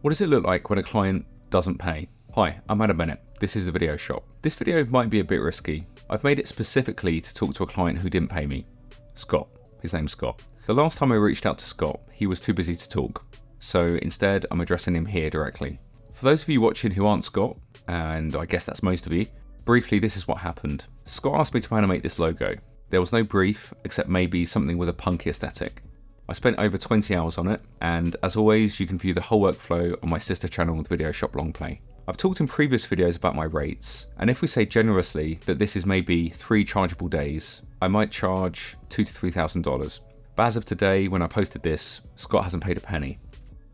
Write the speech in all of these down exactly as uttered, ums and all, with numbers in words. What does it look like when a client doesn't pay? Hi, I'm Adam Bennett. This is The Video Shop. This video might be a bit risky. I've made it specifically to talk to a client who didn't pay me. Scott. His name's Scott. The last time I reached out to Scott, he was too busy to talk. So instead, I'm addressing him here directly. For those of you watching who aren't Scott, and I guess that's most of you, briefly, this is what happened. Scott asked me to animate this logo. There was no brief, except maybe something with a punky aesthetic. I spent over twenty hours on it, and as always, you can view the whole workflow on my sister channel, The Video Shop Long Play. I've talked in previous videos about my rates, and if we say generously that this is maybe three chargeable days, I might charge two to three thousand dollars. But as of today, when I posted this, Scott hasn't paid a penny.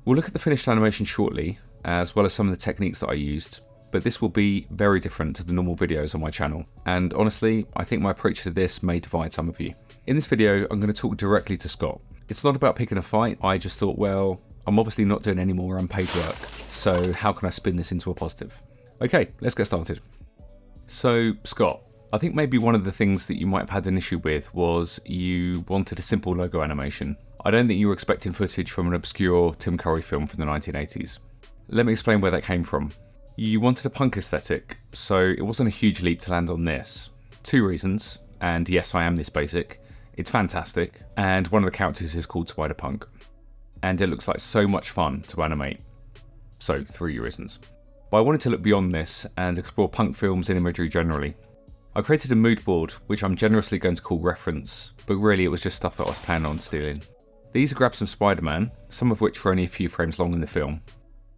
We'll look at the finished animation shortly, as well as some of the techniques that I used, but this will be very different to the normal videos on my channel. And honestly, I think my approach to this may divide some of you. In this video, I'm going to talk directly to Scott. It's not about picking a fight. I just thought, well, I'm obviously not doing any more unpaid work, so how can I spin this into a positive? Okay, let's get started. So Scott, I think maybe one of the things that you might have had an issue with was you wanted a simple logo animation. I don't think you were expecting footage from an obscure Tim Curry film from the nineteen eighties. Let me explain where that came from. You wanted a punk aesthetic, so it wasn't a huge leap to land on this. Two reasons, and yes, I am this basic. It's fantastic, and one of the characters is called Spider Punk, and it looks like so much fun to animate. So, three reasons. But I wanted to look beyond this and explore punk films and imagery generally. I created a mood board, which I'm generously going to call reference, but really it was just stuff that I was planning on stealing. These are grabs from Spider-Man, some of which were only a few frames long in the film.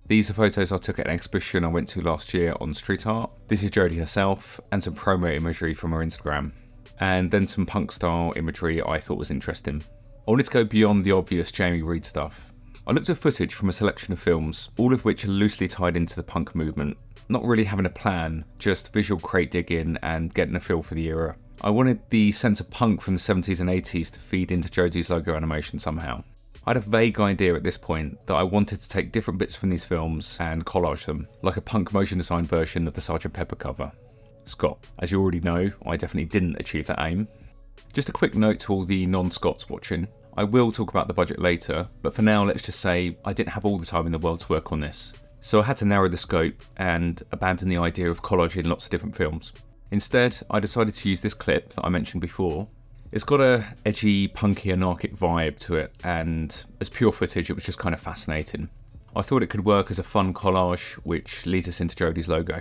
These are photos I took at an exhibition I went to last year on street art. This is Jodie herself and some promo imagery from her Instagram, and then some punk style imagery I thought was interesting. I wanted to go beyond the obvious Jamie Reid stuff. I looked at footage from a selection of films, all of which are loosely tied into the punk movement. Not really having a plan, just visual crate digging and getting a feel for the era. I wanted the sense of punk from the seventies and eighties to feed into Jodie's logo animation somehow. I had a vague idea at this point that I wanted to take different bits from these films and collage them, like a punk motion design version of the Sergeant Pepper cover. Scott, as you already know, I definitely didn't achieve that aim. Just a quick note to all the non-Scots watching. I will talk about the budget later, but for now let's just say I didn't have all the time in the world to work on this. So I had to narrow the scope and abandon the idea of collaging lots of different films. Instead, I decided to use this clip that I mentioned before. It's got a edgy, punky, anarchic vibe to it, and as pure footage, it was just kind of fascinating. I thought it could work as a fun collage, which leads us into Jodie's logo.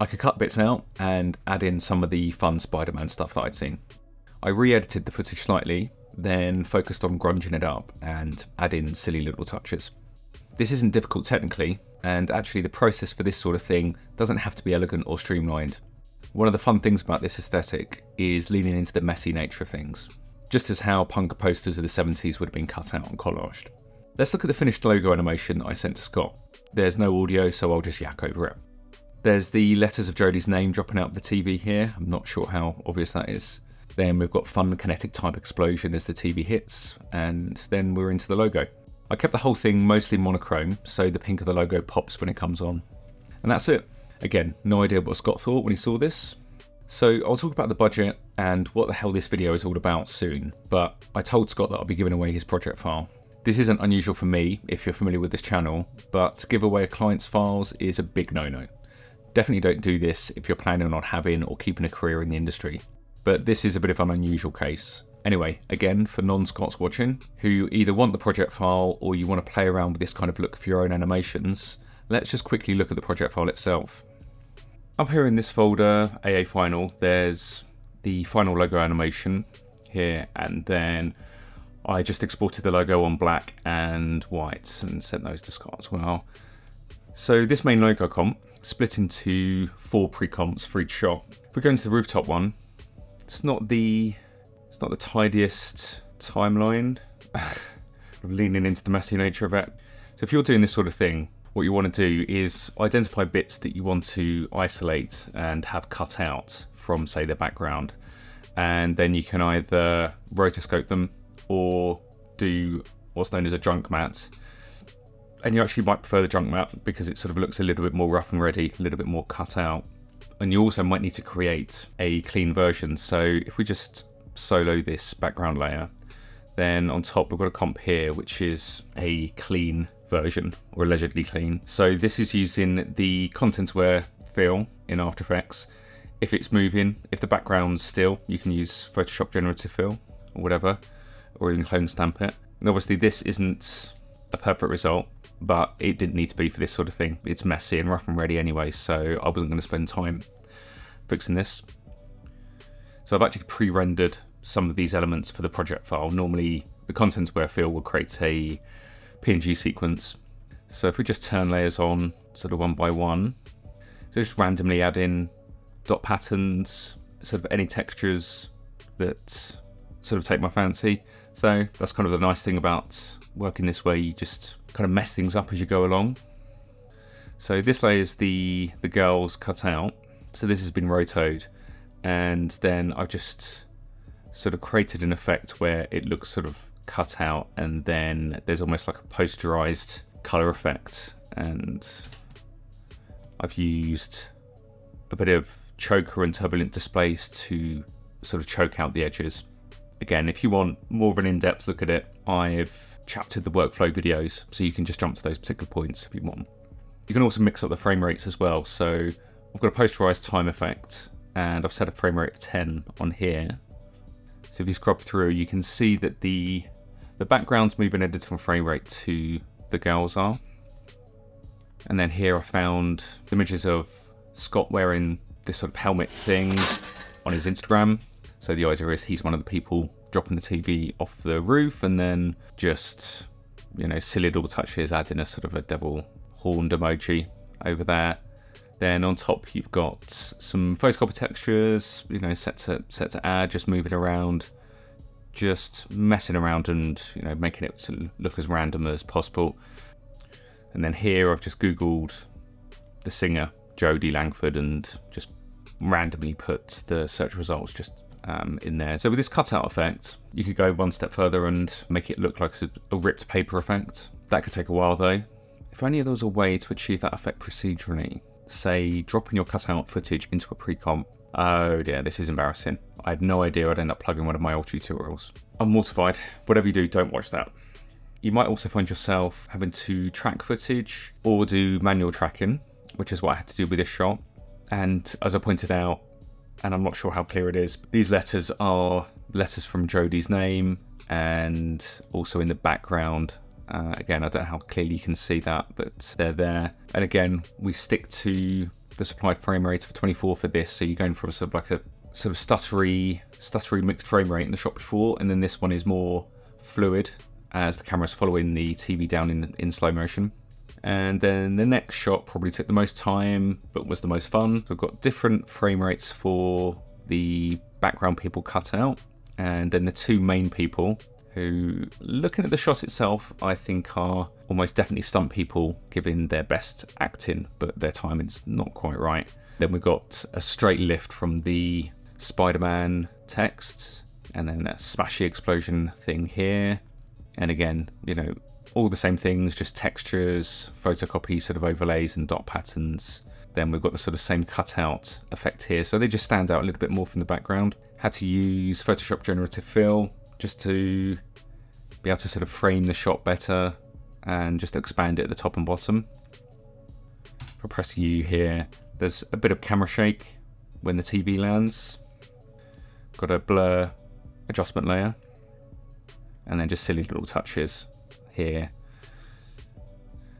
I could cut bits out and add in some of the fun Spider-Man stuff that I'd seen. I re-edited the footage slightly, then focused on grunging it up and adding silly little touches. This isn't difficult technically, and actually the process for this sort of thing doesn't have to be elegant or streamlined. One of the fun things about this aesthetic is leaning into the messy nature of things, just as how punk posters of the seventies would have been cut out and collaged. Let's look at the finished logo animation that I sent to Scott. There's no audio, so I'll just yak over it. There's the letters of Jodie's name dropping out of the T V here. I'm not sure how obvious that is. Then we've got fun kinetic type explosion as the T V hits, and then we're into the logo. I kept the whole thing mostly monochrome, so the pink of the logo pops when it comes on. And that's it. Again, no idea what Scott thought when he saw this. So I'll talk about the budget and what the hell this video is all about soon, but I told Scott that I'll be giving away his project file. This isn't unusual for me if you're familiar with this channel, but to give away a client's files is a big no-no. Definitely don't do this if you're planning on having or keeping a career in the industry, but this is a bit of an unusual case. Anyway, again, for non-Scots watching, who either want the project file or you want to play around with this kind of look for your own animations, let's just quickly look at the project file itself. Up here in this folder, A A Final, there's the final logo animation here, and then I just exported the logo on black and white and sent those to Scott as well. So this main logo comp split into four pre-comps for each shot. If we go into the rooftop one, it's not the it's not the tidiest timeline. I'm leaning into the messy nature of it. So if you're doing this sort of thing, what you want to do is identify bits that you want to isolate and have cut out from, say, the background. And then you can either rotoscope them or do what's known as a junk mat. And you actually might prefer the junk mat because it sort of looks a little bit more rough and ready, a little bit more cut out. And you also might need to create a clean version. So if we just solo this background layer, then on top we've got a comp here, which is a clean version, or allegedly clean. So this is using the contents-aware fill in After Effects. If it's moving, if the background's still, you can use Photoshop generative fill or whatever, or even clone stamp it. And obviously this isn't a perfect result, but it didn't need to be for this sort of thing. It's messy and rough and ready anyway, so I wasn't going to spend time fixing this. So I've actually pre-rendered some of these elements for the project file. Normally the contents-aware fill will create a P N G sequence. So if we just turn layers on sort of one by one, so just randomly add in dot patterns, sort of any textures that sort of take my fancy. So that's kind of the nice thing about working this way, you just kind of mess things up as you go along. So this layer is the, the girls cut out. So this has been rotoed, and then I've just sort of created an effect where it looks sort of cut out, and then there's almost like a posterized color effect. And I've used a bit of choker and turbulent displays to sort of choke out the edges. Again, if you want more of an in-depth look at it, I've chaptered the workflow videos, so you can just jump to those particular points if you want. You can also mix up the frame rates as well. So I've got a posterized time effect, and I've set a frame rate of ten on here. So if you scrub through, you can see that the the background's moving at a different frame rate to the girls are. And then here I found images of Scott wearing this sort of helmet thing on his Instagram. So the idea is he's one of the people dropping the T V off the roof, and then just, you know, silly little touches, adding a sort of a devil horned emoji over there. Then on top you've got some photocopy textures, you know, set to set to add, just moving around, just messing around and, you know, making it look as random as possible. And then here I've just Googled the singer Jodie Langford and just randomly put the search results just um, in there. So with this cutout effect, you could go one step further and make it look like a ripped paper effect. That could take a while though. If only there was a way to achieve that effect procedurally, say dropping your cutout footage into a pre-comp. Oh dear, this is embarrassing. I had no idea I'd end up plugging one of my old tutorials. I'm mortified. Whatever you do, don't watch that. You might also find yourself having to track footage or do manual tracking, which is what I had to do with this shot. And as I pointed out, and I'm not sure how clear it is, these letters are letters from Jodie's name, and also in the background. Uh, again, I don't know how clearly you can see that, but they're there. And again, we stick to the supplied frame rate of twenty-four for this. So you're going from sort of like a sort of stuttery, stuttery mixed frame rate in the shot before, and then this one is more fluid as the camera's following the T V down in, in slow motion. And then the next shot probably took the most time, but was the most fun. So we've got different frame rates for the background people cut out, and then the two main people, who, looking at the shot itself, I think are almost definitely stunt people giving their best acting, but their timing's not quite right. Then we've got a straight lift from the Spider-Man text, and then a smashy explosion thing here. And again, you know, all the same things, just textures, photocopy sort of overlays and dot patterns. Then we've got the sort of same cutout effect here, so they just stand out a little bit more from the background. Had to use Photoshop generative fill just to be able to sort of frame the shot better and just expand it at the top and bottom. If I press U here, there's a bit of camera shake when the T V lands. Got a blur adjustment layer, and then just silly little touches here.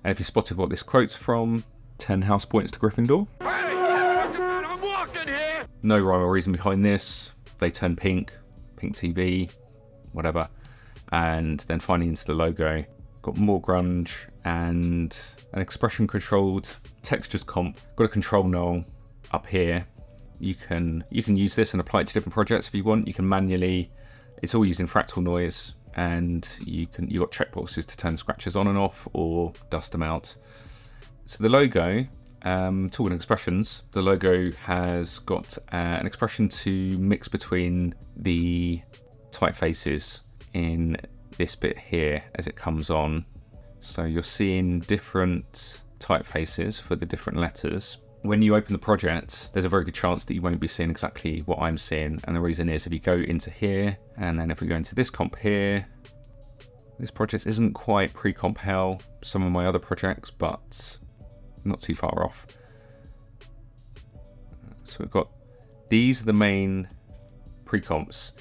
And if you spotted what this quote's from, ten house points to Gryffindor. Hey, I'm walking here. No rhyme or reason behind this. They turn pink, pink T V, whatever. And then finally into the logo, got more grunge and an expression controlled textures comp. Got a control null up here. You can you can use this and apply it to different projects if you want. You can manually, it's all using fractal noise, and you can you got checkboxes to turn scratches on and off or dust them out. So the logo, um, talking expressions, the logo has got uh, an expression to mix between the typefaces in this bit here as it comes on. So you're seeing different typefaces for the different letters. When you open the project, there's a very good chance that you won't be seeing exactly what I'm seeing. And the reason is, if you go into here, and then if we go into this comp here, This project isn't quite pre-compile some of my other projects, but not too far off. So we've got, these are the main pre-comps.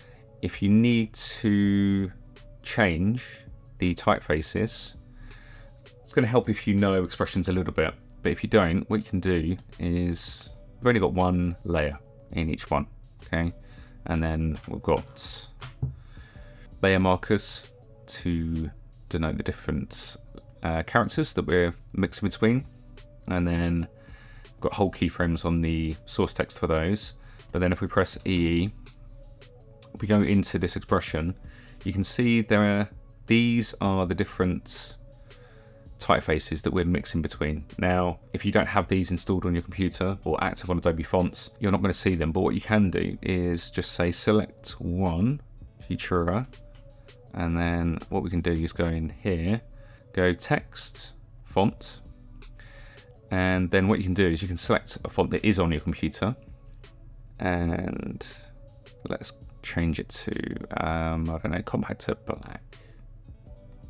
If you need to change the typefaces, it's going to help if you know expressions a little bit, but if you don't, what you can do is we've only got one layer in each one, okay? And then we've got layer markers to denote the different uh, characters that we're mixing between, and then we've got whole keyframes on the source text for those. But then if we press E E, we go into this expression, you can see there are, these are the different typefaces that we're mixing between. Now, if you don't have these installed on your computer or active on Adobe Fonts, you're not going to see them. But what you can do is just say select one, Futura, and then what we can do is go in here, go text, font, and then what you can do is you can select a font that is on your computer, and let's change it to, um, I don't know, Compact Black,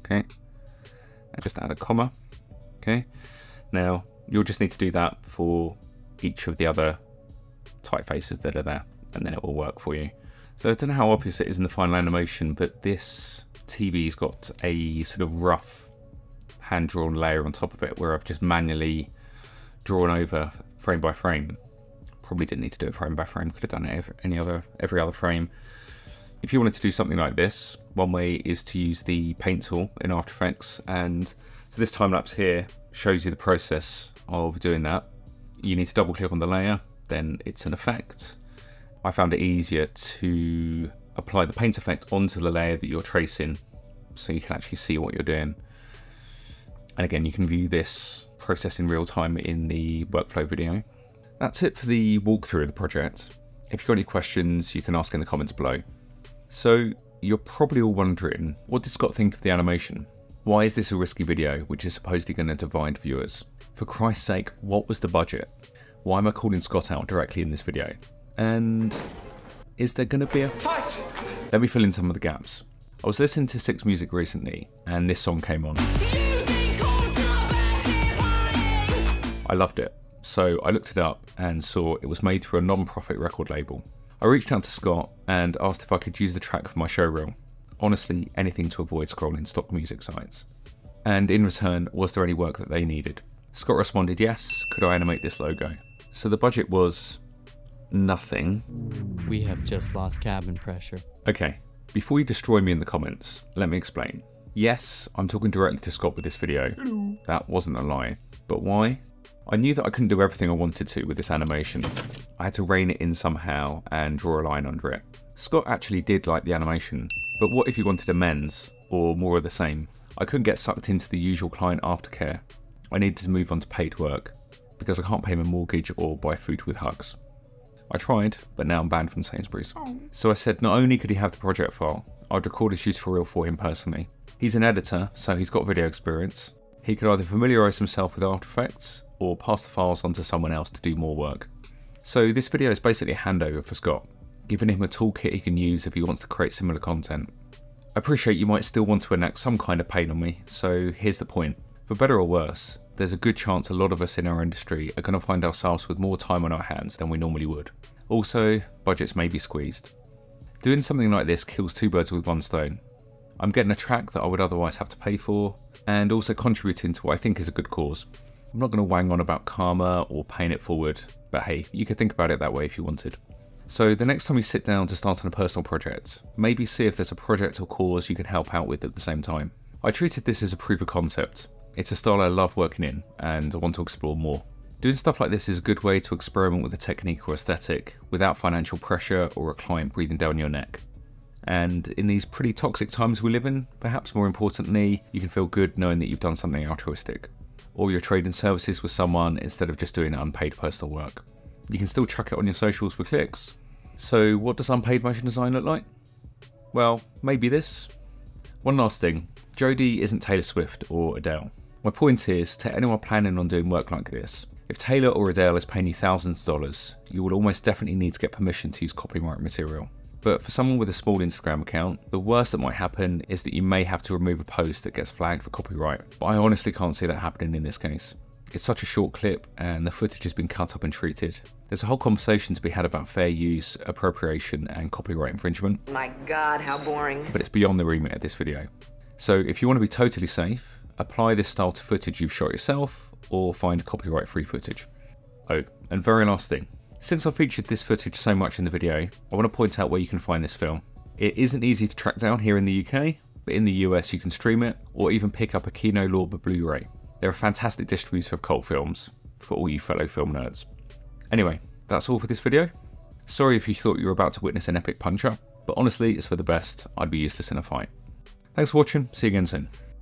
okay? Just add a comma, okay? Now, you'll just need to do that for each of the other typefaces that are there, and then it will work for you. So I don't know how obvious it is in the final animation, but this T V's got a sort of rough hand-drawn layer on top of it where I've just manually drawn over frame by frame. Probably didn't need to do it frame by frame, could have done it every, any other, every other frame. If you wanted to do something like this, one way is to use the paint tool in After Effects, and so this time lapse here shows you the process of doing that. You need to double click on the layer, then it's an effect. I found it easier to apply the paint effect onto the layer that you're tracing so you can actually see what you're doing. And again, you can view this process in real time in the workflow video. That's it for the walkthrough of the project. If you've got any questions, you can ask in the comments below. So you're probably all wondering, what did Scott think of the animation? Why is this a risky video which is supposedly going to divide viewers? For Christ's sake, what was the budget? Why am I calling Scott out directly in this video? And is there going to be a fight? Let me fill in some of the gaps. I was listening to Six Music recently and this song came on. I loved it. So I looked it up and saw it was made through a non-profit record label. I reached out to Scott and asked if I could use the track for my show reel. Honestly, anything to avoid scrolling stock music sites. And in return, was there any work that they needed? Scott responded, yes, could I animate this logo? So the budget was nothing. We have just lost cabin pressure. Okay, before you destroy me in the comments, let me explain. Yes, I'm talking directly to Scott with this video. Hello. That wasn't a lie, but why? I knew that I couldn't do everything I wanted to with this animation. I had to rein it in somehow and draw a line under it. Scott actually did like the animation, but what if you wanted amends or more of the same? I couldn't get sucked into the usual client aftercare. I needed to move on to paid work because I can't pay my mortgage or buy food with hugs. I tried, but now I'm banned from Sainsbury's. Oh. So I said not only could he have the project file, I'd record a tutorial for him personally. He's an editor, so he's got video experience. He could either familiarise himself with After Effects or pass the files on to someone else to do more work. So this video is basically a handover for Scott, giving him a toolkit he can use if he wants to create similar content. I appreciate you might still want to enact some kind of pain on me, so here's the point. For better or worse, there's a good chance a lot of us in our industry are going to find ourselves with more time on our hands than we normally would. Also, budgets may be squeezed. Doing something like this kills two birds with one stone. I'm getting a track that I would otherwise have to pay for, and also contributing to what I think is a good cause. I'm not going to wang on about karma or paying it forward, but hey, you could think about it that way if you wanted. So the next time you sit down to start on a personal project, maybe see if there's a project or cause you can help out with at the same time. I treated this as a proof of concept. It's a style I love working in and I want to explore more. Doing stuff like this is a good way to experiment with a technique or aesthetic without financial pressure or a client breathing down your neck. And in these pretty toxic times we live in, perhaps more importantly, you can feel good knowing that you've done something altruistic, or you're trading services with someone instead of just doing unpaid personal work. You can still chuck it on your socials for clicks. So what does unpaid motion design look like? Well, maybe this. One last thing, Jodie isn't Taylor Swift or Adele. My point is, to anyone planning on doing work like this, if Taylor or Adele is paying you thousands of dollars, you will almost definitely need to get permission to use copyright material. But for someone with a small Instagram account, the worst that might happen is that you may have to remove a post that gets flagged for copyright. But I honestly can't see that happening in this case. It's such a short clip and the footage has been cut up and treated. There's a whole conversation to be had about fair use, appropriation and copyright infringement. My God, how boring. But it's beyond the remit of this video. So if you want to be totally safe, apply this style to footage you've shot yourself or find copyright free footage. Oh, and very last thing. Since I've featured this footage so much in the video, I want to point out where you can find this film. It isn't easy to track down here in the U K, but in the U S you can stream it or even pick up a Kino Lorber Blu-ray. They're a fantastic distributor of cult films for all you fellow film nerds. Anyway, that's all for this video. Sorry if you thought you were about to witness an epic punch-up, but honestly, it's for the best. I'd be useless in a fight. Thanks for watching, see you again soon.